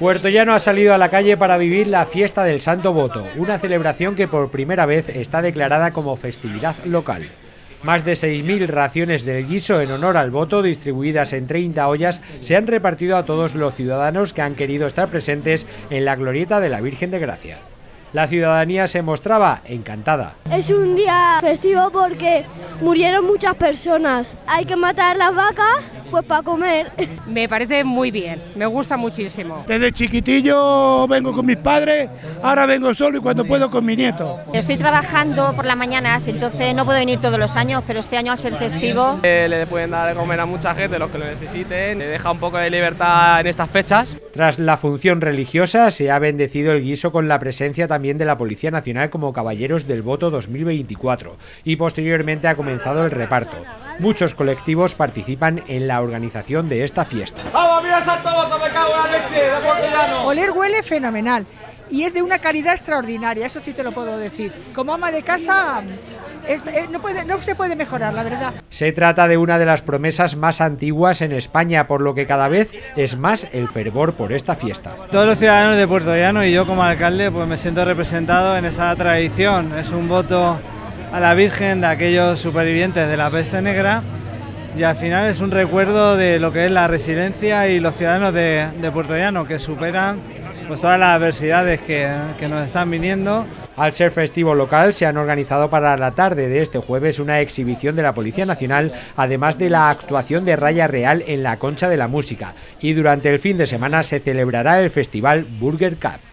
Puertollano ha salido a la calle para vivir la fiesta del Santo Voto, una celebración que por primera vez está declarada como festividad local. Más de 6.000 raciones del guiso en honor al voto, distribuidas en 30 ollas, se han repartido a todos los ciudadanos que han querido estar presentes en la glorieta de la Virgen de Gracia. La ciudadanía se mostraba encantada. Es un día festivo porque murieron muchas personas. Hay que matar las vacas pues para comer. Me parece muy bien, me gusta muchísimo. Desde chiquitillo vengo con mis padres, ahora vengo solo y cuando puedo con mi nieto. Estoy trabajando por las mañanas, entonces no puedo venir todos los años, pero este año al ser festivo... Le pueden dar de comer a mucha gente, los que lo necesiten, le deja un poco de libertad en estas fechas. Tras la función religiosa se ha bendecido el guiso con la presencia también de la Policía Nacional como Caballeros del Voto 2024 y posteriormente ha comenzado el reparto. Muchos colectivos participan en la organización de esta fiesta. ¡Vamos, mira Santo Voto, me cago en la leche, de Puertollano! Oler huele fenomenal y es de una calidad extraordinaria, eso sí te lo puedo decir. Como ama de casa... No se puede mejorar, la verdad. Se trata de una de las promesas más antiguas en España, por lo que cada vez es más el fervor por esta fiesta. Todos los ciudadanos de Puertollano y yo como alcalde pues me siento representado en esa tradición. Es un voto a la Virgen de aquellos supervivientes de la peste negra y al final es un recuerdo de lo que es la resiliencia y los ciudadanos de Puertollano que superan pues todas las adversidades que nos están viniendo. Al ser festivo local, se han organizado para la tarde de este jueves una exhibición de la Policía Nacional, además de la actuación de Raya Real en la Concha de la Música. Y durante el fin de semana se celebrará el festival Burger Cup.